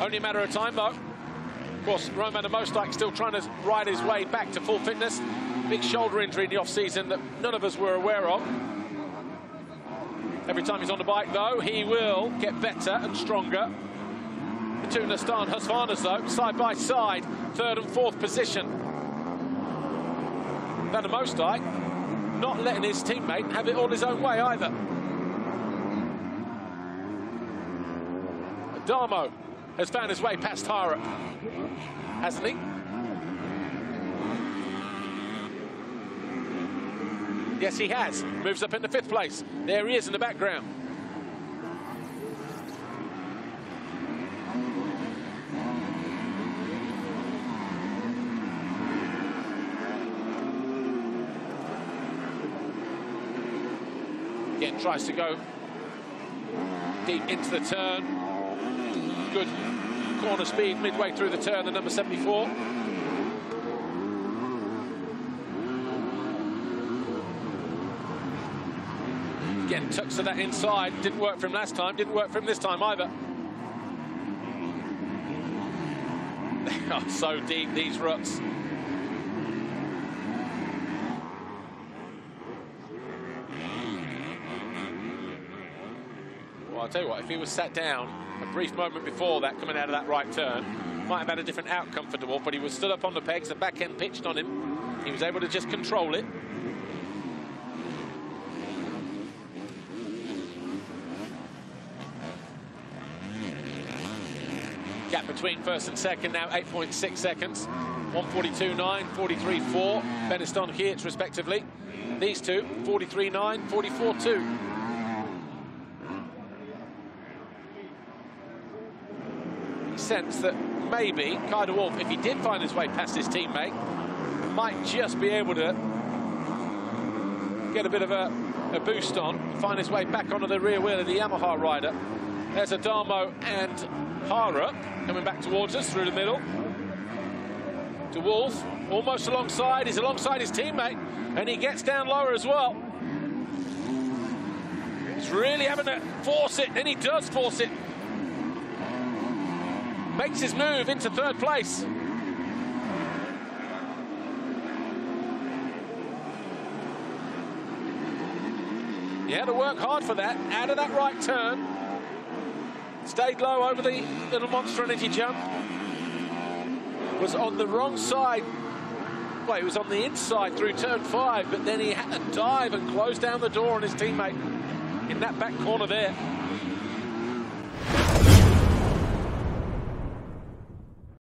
Only a matter of time, though. Of course, Roan Van de Moosdijk still trying to ride his way back to full fitness. Big shoulder injury in the off-season that none of us were aware of. Every time he's on the bike, though, he will get better and stronger. The two Nastan Husqvarnas, though, side by side, third and fourth position. Van de Moosdijk not letting his teammate have it all his own way either. Adamo has found his way past Hara, hasn't he? Yes, he has. Moves up into fifth place. There he is in the background. Again, tries to go deep into the turn. Good corner speed midway through the turn, the number 74. Again, tucks to that inside. Didn't work for him last time. Didn't work for him this time either. They are so deep, these ruts. Well, I'll tell you what, if he was sat down a brief moment before that, coming out of that right turn, might have had a different outcome for De Wolf, but he was stood up on the pegs, the back end pitched on him. He was able to just control it. Gap between first and second now 8.6 seconds, 142.9, 43.4. Beniston-Hijic respectively. These two 43.9, 44.2. Sense that maybe Kai De Wolf, if he did find his way past his teammate, might just be able to get a bit of a boost on, find his way back onto the rear wheel of the Yamaha rider. There's Adamo and Hara coming back towards us through the middle. De Wolf almost alongside. He's alongside his teammate, and he gets down lower as well. He's really having to force it, and he does force it. Makes his move into third place. He had to work hard for that. Out of that right turn. Stayed low over the little Monster Energy jump. Was on the wrong side. Well, he was on the inside through turn 5, but then he had to dive and close down the door on his teammate in that back corner there.